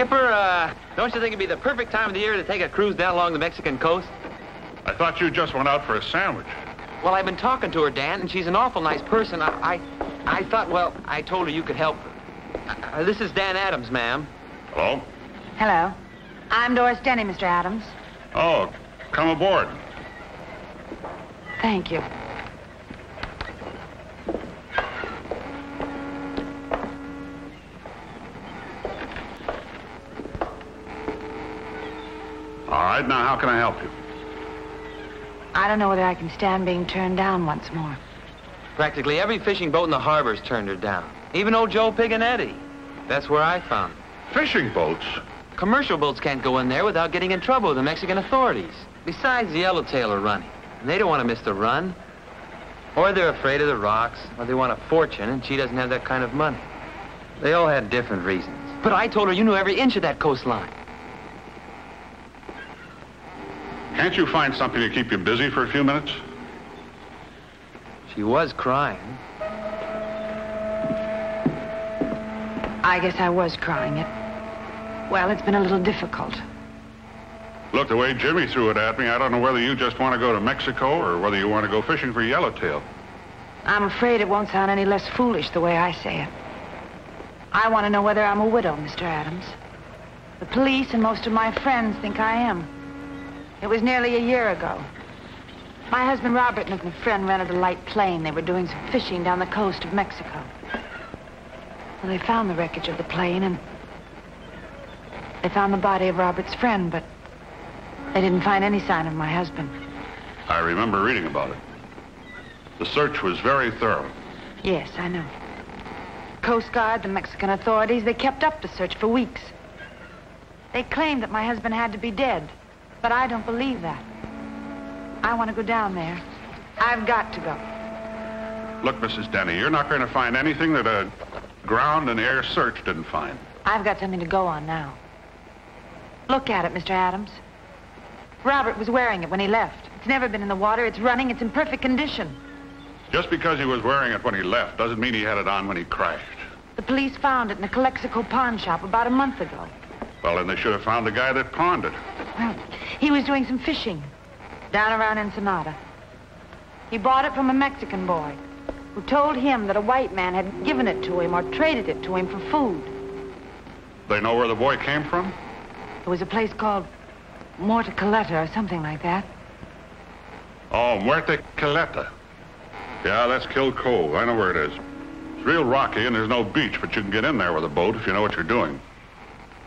Skipper, don't you think it'd be the perfect time of the year to take a cruise down along the Mexican coast? I thought you just went out for a sandwich. Well, I've been talking to her, Dan, and she's an awful nice person. I thought, well, I told her you could help her. This is Dan Adams, ma'am. Hello? Hello. I'm Doris Denny, Mr. Adams. Oh, come aboard. Thank you. All right, now, how can I help you? I don't know whether I can stand being turned down once more. Practically every fishing boat in the harbor's turned her down. Even old Joe Piganetti. That's where I found her. Fishing boats? Commercial boats can't go in there without getting in trouble with the Mexican authorities. Besides, the yellowtail are running. And they don't want to miss the run. Or they're afraid of the rocks, or they want a fortune, and she doesn't have that kind of money. They all had different reasons. But I told her you knew every inch of that coastline. Can't you find something to keep you busy for a few minutes? She was crying. I guess I was crying. Well, it's been a little difficult. Look, the way Jimmy threw it at me, I don't know whether you just want to go to Mexico or whether you want to go fishing for yellowtail. I'm afraid it won't sound any less foolish the way I say it. I want to know whether I'm a widow, Mr. Adams. The police and most of my friends think I am. It was nearly a year ago. My husband Robert and a friend rented a light plane. They were doing some fishing down the coast of Mexico. Well, they found the wreckage of the plane, and they found the body of Robert's friend, but they didn't find any sign of my husband. I remember reading about it. The search was very thorough. Yes, I know. Coast Guard, the Mexican authorities, they kept up the search for weeks. They claimed that my husband had to be dead. But I don't believe that. I want to go down there. I've got to go. Look, Mrs. Denny, you're not going to find anything that a ground and air search didn't find. I've got something to go on now. Look at it, Mr. Adams. Robert was wearing it when he left. It's never been in the water. It's running. It's in perfect condition. Just because he was wearing it when he left doesn't mean he had it on when he crashed. The police found it in a Calexico pawn shop about a month ago. Well, then they should have found the guy that pawned it. Well, he was doing some fishing down around Ensenada. He bought it from a Mexican boy who told him that a white man had given it to him or traded it to him for food. They know where the boy came from? It was a place called Muerta Caleta or something like that. Oh, Muerta Caleta. Yeah, that's Kill Cove. I know where it is. It's real rocky and there's no beach, but you can get in there with a boat if you know what you're doing.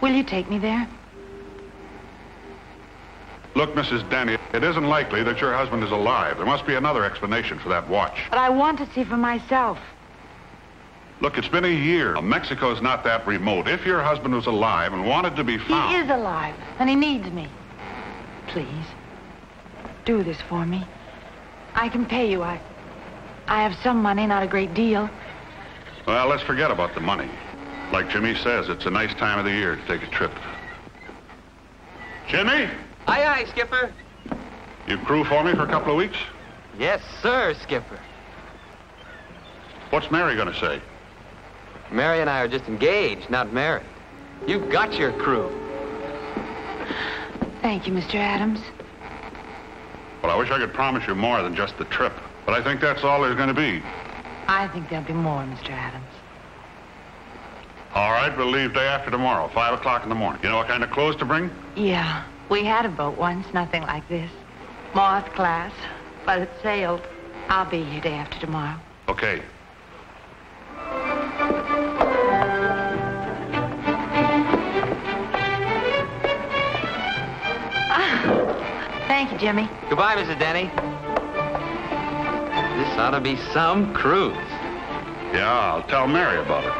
Will you take me there? Look, Mrs. Denny, it isn't likely that your husband is alive. There must be another explanation for that watch. But I want to see for myself. Look, it's been a year. Now, Mexico's not that remote. If your husband was alive and wanted to be found... He is alive, and he needs me. Please, do this for me. I can pay you. I have some money, not a great deal. Well, let's forget about the money. Like Jimmy says, it's a nice time of the year to take a trip. Jimmy? Aye, aye, Skipper. You crew for me for a couple of weeks? Yes, sir, Skipper. What's Mary gonna say? Mary and I are just engaged, not married. You've got your crew. Thank you, Mr. Adams. Well, I wish I could promise you more than just the trip, but I think that's all there's gonna be. I think there'll be more, Mr. Adams. All right, we'll leave day after tomorrow, 5 o'clock in the morning. You know what kind of clothes to bring? Yeah, we had a boat once, nothing like this. Moth class, but it sailed. I'll be here day after tomorrow. Okay. Thank you, Jimmy. Goodbye, Mrs. Denny. This ought to be some cruise. Yeah, I'll tell Mary about it.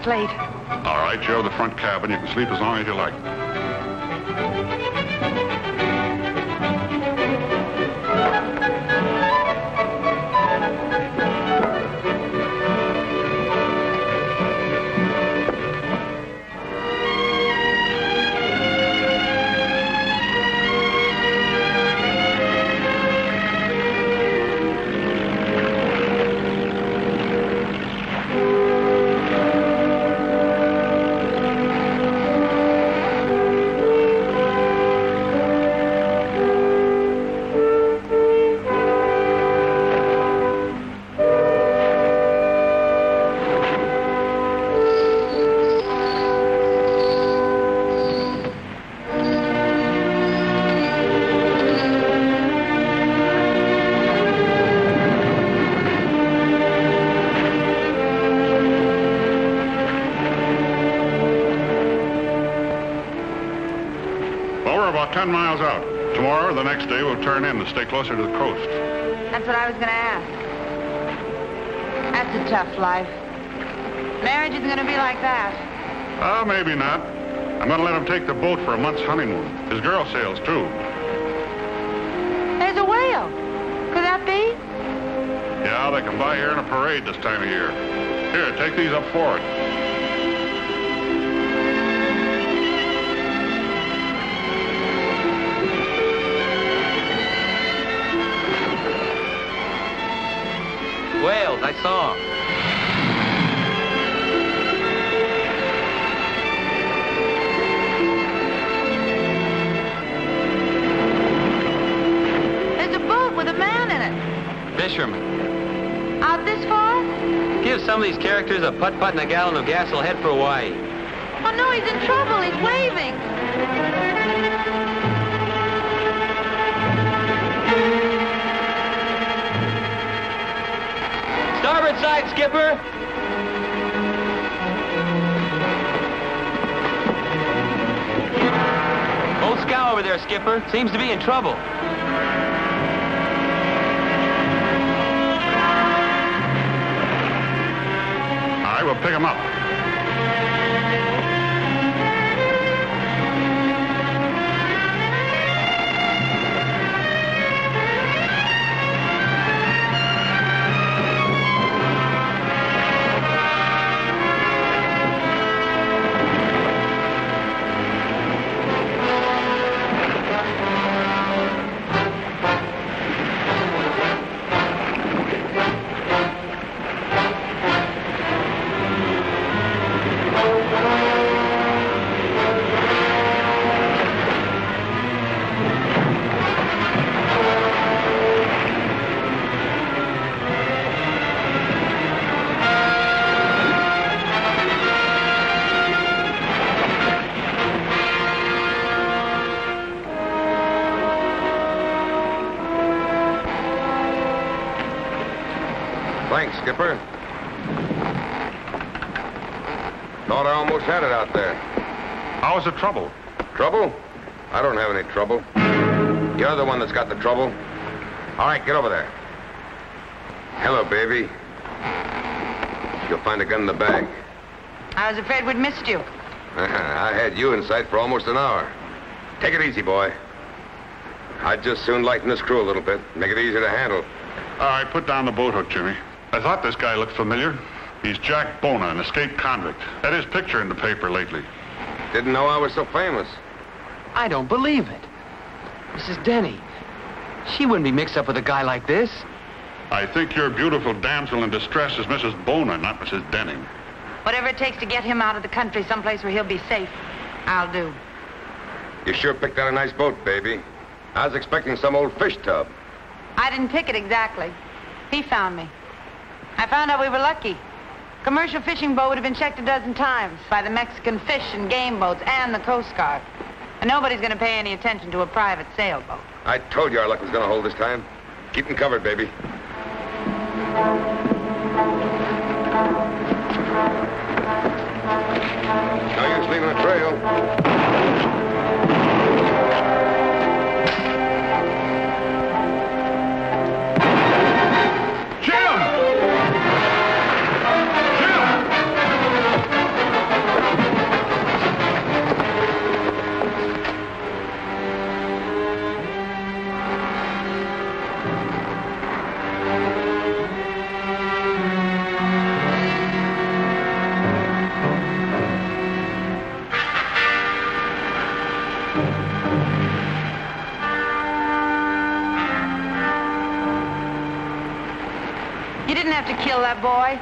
it's late. All right, you're in the front cabin. You can sleep as long as you like. Stay closer to the coast. That's what I was going to ask. That's a tough life. Marriage isn't going to be like that. Oh, maybe not. I'm going to let him take the boat for a month's honeymoon. His girl sails, too. There's a whale. Could that be? Yeah, they come by here in a parade this time of year. Here, take these up forward. I saw him. There's a boat with a man in it. Fisherman. Out this far? Give some of these characters a putt-putt and a gallon of gas, they'll head for Hawaii. Oh, no, he's in trouble. He's waving. Starboard side, skipper. Old scow over there, skipper. Seems to be in trouble. All right, we'll pick him up. Skipper. Thought I almost had it out there. How's the trouble? Trouble? I don't have any trouble. You're the one that's got the trouble. All right, get over there. Hello, baby. You'll find a gun in the bag. I was afraid we'd missed you. I had you in sight for almost an hour. Take it easy, boy. I'd just soon lighten this crew a little bit. Make it easier to handle. All right, put down the boat hook, Jimmy. I thought this guy looked familiar. He's Jack Bona, an escaped convict. Had his picture in the paper lately. Didn't know I was so famous. I don't believe it. Mrs. Denny, she wouldn't be mixed up with a guy like this. I think your beautiful damsel in distress is Mrs. Bona, not Mrs. Denny. Whatever it takes to get him out of the country, someplace where he'll be safe, I'll do. You sure picked out a nice boat, baby. I was expecting some old fish tub. I didn't pick it exactly. He found me. I found out we were lucky. Commercial fishing boat would have been checked a dozen times by the Mexican fish and game boats and the Coast Guard. And nobody's going to pay any attention to a private sailboat. I told you our luck was going to hold this time. Keep them covered, baby. No use leaving a trail. Jim! You didn't have to kill that boy.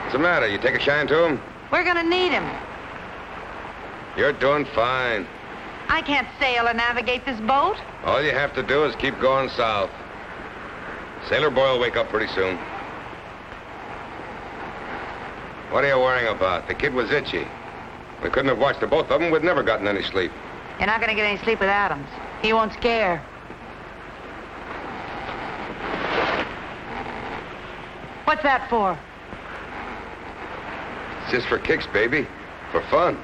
What's the matter? You take a shine to him? We're gonna need him. You're doing fine. I can't sail or navigate this boat. All you have to do is keep going south. Sailor Boy will wake up pretty soon. What are you worrying about? The kid was itchy. We couldn't have watched the both of them. We'd never gotten any sleep. You're not gonna get any sleep with Adams. He won't scare. What's that for? It's just for kicks, baby. For fun.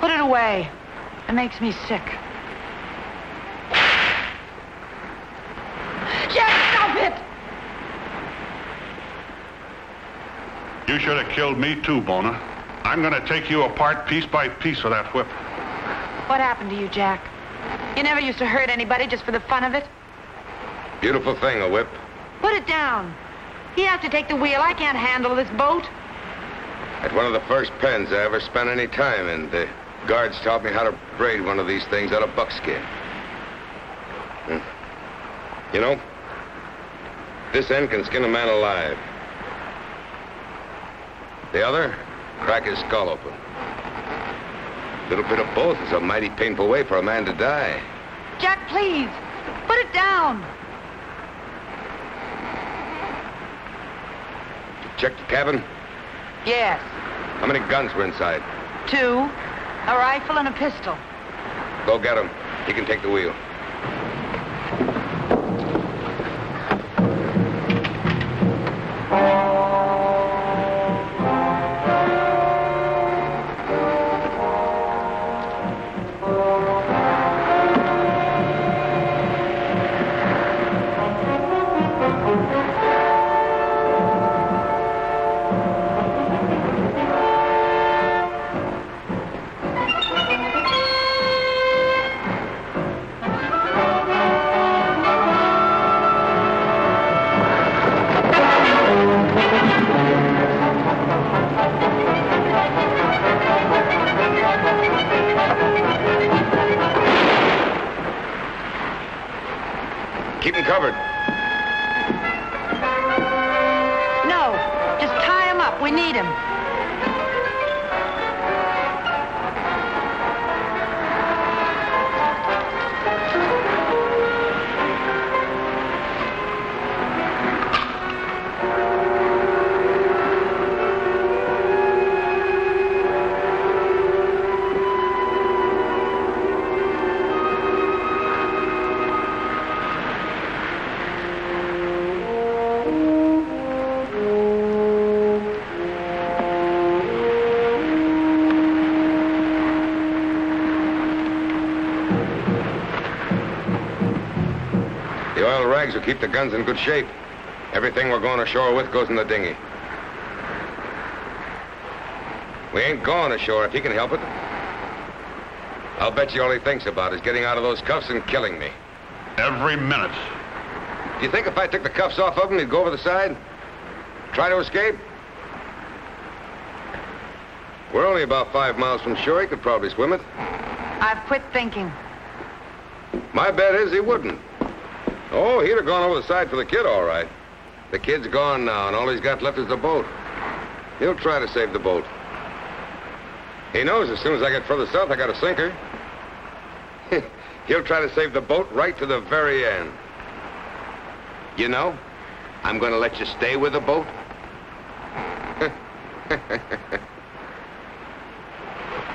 Put it away. It makes me sick. Jack, stop it! You should have killed me too, Bona. I'm gonna take you apart piece by piece with that whip. What happened to you, Jack? You never used to hurt anybody just for the fun of it. Beautiful thing, a whip. Put it down. You have to take the wheel. I can't handle this boat. At one of the first pens I ever spent any time in, the guards taught me how to braid one of these things out of buckskin. You know, this end can skin a man alive. The other, crack his skull open. A little bit of both is a mighty painful way for a man to die. Jack, please, put it down. Check the cabin? Yes. How many guns were inside? 2, a rifle and a pistol. Go get him. He can take the wheel. To keep the guns in good shape. Everything we're going ashore with goes in the dinghy. We ain't going ashore if he can help it. I'll bet you all he thinks about is getting out of those cuffs and killing me. Every minute. Do you think if I took the cuffs off of him, he'd go over the side? Try to escape? We're only about 5 miles from shore. He could probably swim it. I've quit thinking. My bet is he wouldn't. Oh, he'd have gone over the side for the kid, all right. The kid's gone now, and all he's got left is the boat. He'll try to save the boat. He knows as soon as I get further south, I got a sinker. He'll try to save the boat right to the very end. You know, I'm going to let you stay with the boat.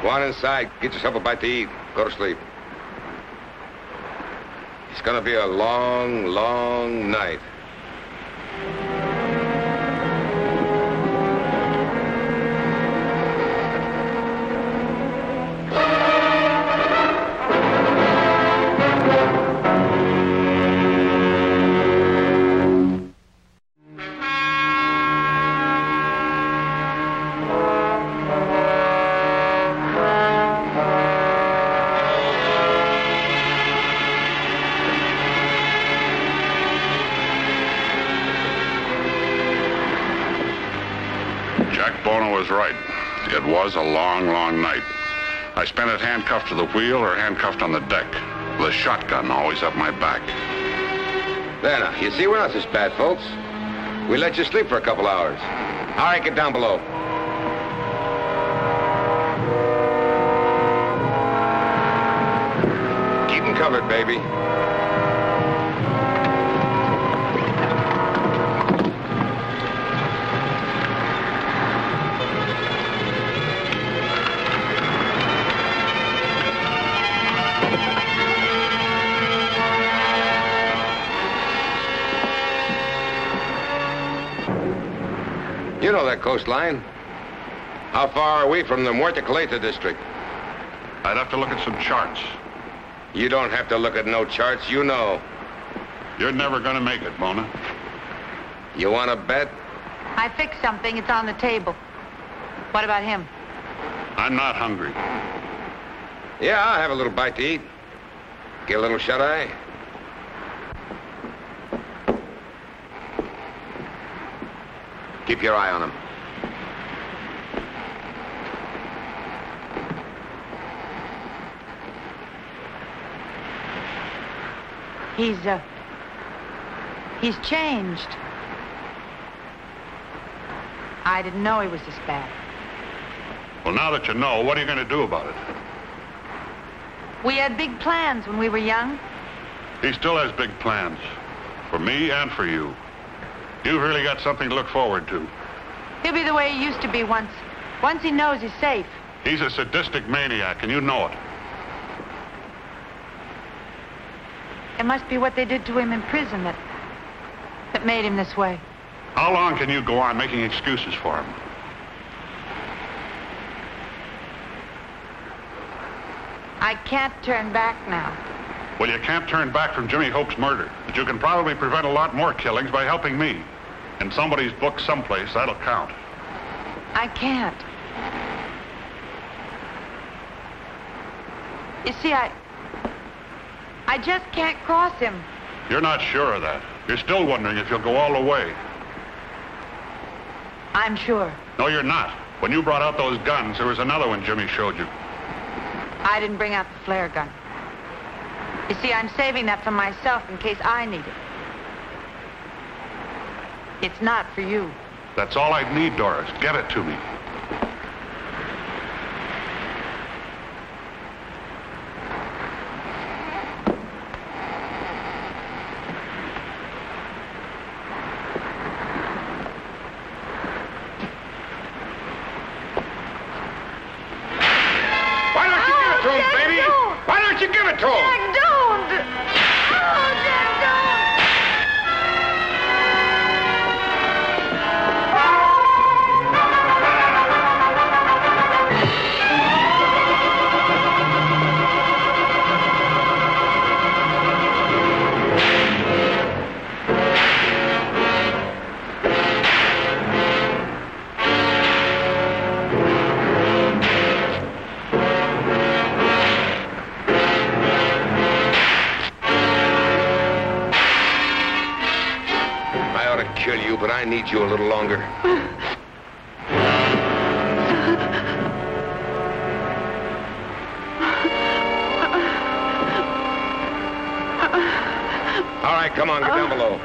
Go on inside, get yourself a bite to eat, go to sleep. It's gonna be a long, long night. Jack Bona was right. It was a long, long night. I spent it handcuffed to the wheel or handcuffed on the deck, with a shotgun always up my back. There now, you see, we're not this bad, folks. We let you sleep for a couple hours. All right, get down below. Keep them covered, baby. You know that coastline. How far are we from the Muerta Caleta district? I'd have to look at some charts. You don't have to look at no charts, you know. You're never gonna make it, Bona. You wanna bet? I fixed something, it's on the table. What about him? I'm not hungry. Yeah, I'll have a little bite to eat. Get a little shut-eye. Keep your eye on him. He's changed. I didn't know he was this bad. Well, now that you know, what are you going to do about it? We had big plans when we were young. He still has big plans. For me and for you. You've really got something to look forward to. He'll be the way he used to be once. Once he knows he's safe. He's a sadistic maniac, and you know it. It must be what they did to him in prison that made him this way. How long can you go on making excuses for him? I can't turn back now. Well, you can't turn back from Jimmy Hope's murder, but you can probably prevent a lot more killings by helping me. In somebody's book someplace, that'll count. I can't. You see, I just can't cross him. You're not sure of that. You're still wondering if you'll go all the way. I'm sure. No, you're not. When you brought out those guns, there was another one Jimmy showed you. I didn't bring out the flare gun. You see, I'm saving that for myself in case I need it. It's not for you. That's all I need, Doris. Get it to me. I need you a little longer. All right, come on, get down below.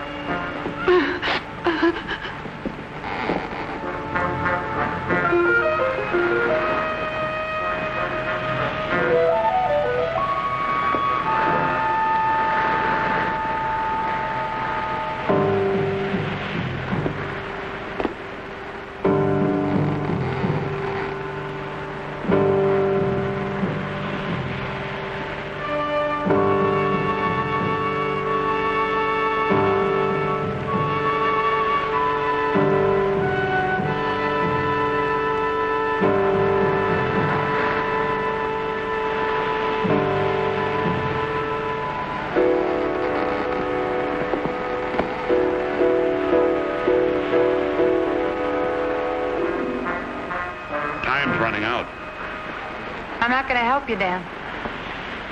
You, Dan.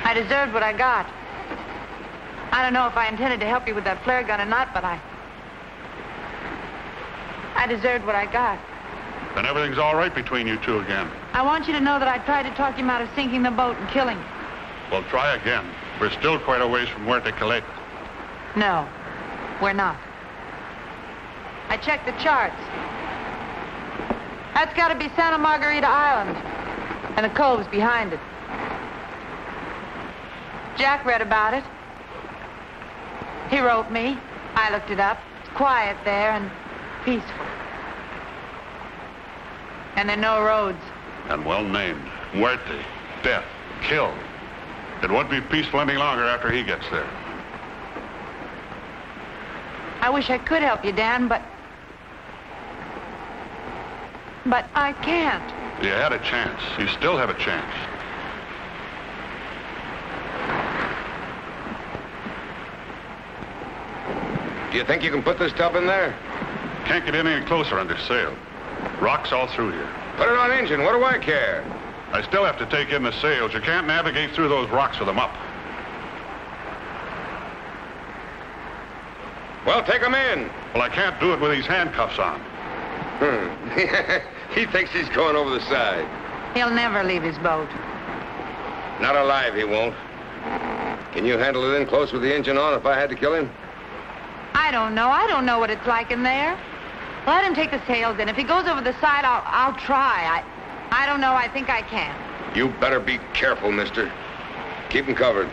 I deserved what I got. I don't know if I intended to help you with that flare gun or not, but I deserved what I got. Then everything's all right between you two again. I want you to know that I tried to talk him out of sinking the boat and killing him. Well, try again. We're still quite a ways from Muerta Caleta. No, we're not. I checked the charts. That's got to be Santa Margarita Island, and the cove's behind it. Jack read about it. He wrote me. I looked it up. It's quiet there and peaceful. And there are no roads. And well named. Muerte. Death. Kill. It won't be peaceful any longer after he gets there. I wish I could help you, Dan, but I can't. You had a chance. You still have a chance. Do you think you can put this tub in there? Can't get any closer under sail. Rocks all through here. Put it on engine. What do I care? I still have to take in the sails. You can't navigate through those rocks with them up. Well, take them in. Well, I can't do it with these handcuffs on. He thinks he's going over the side. He'll never leave his boat. Not alive, he won't. Can you handle it in close with the engine on if I had to kill him? I don't know. I don't know what it's like in there. Let him take the sails in. If he goes over the side, I'll try. I don't know. I think I can. You better be careful, mister. Keep him covered.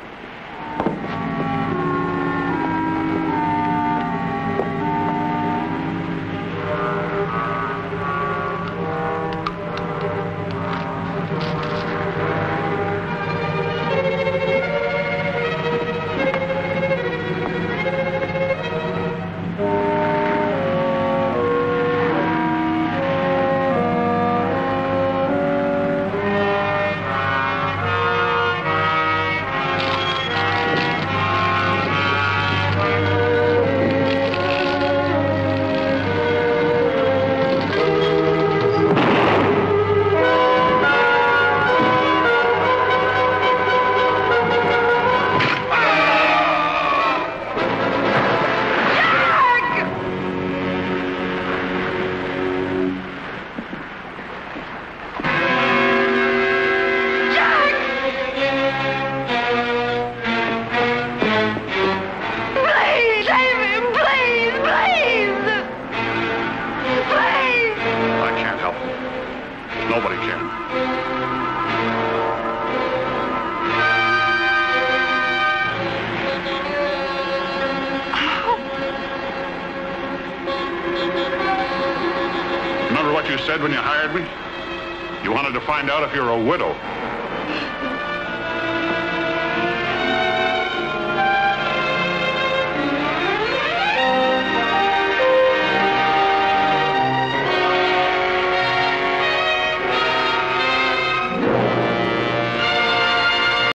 Remember what you said when you hired me? You wanted to find out if you're a widow.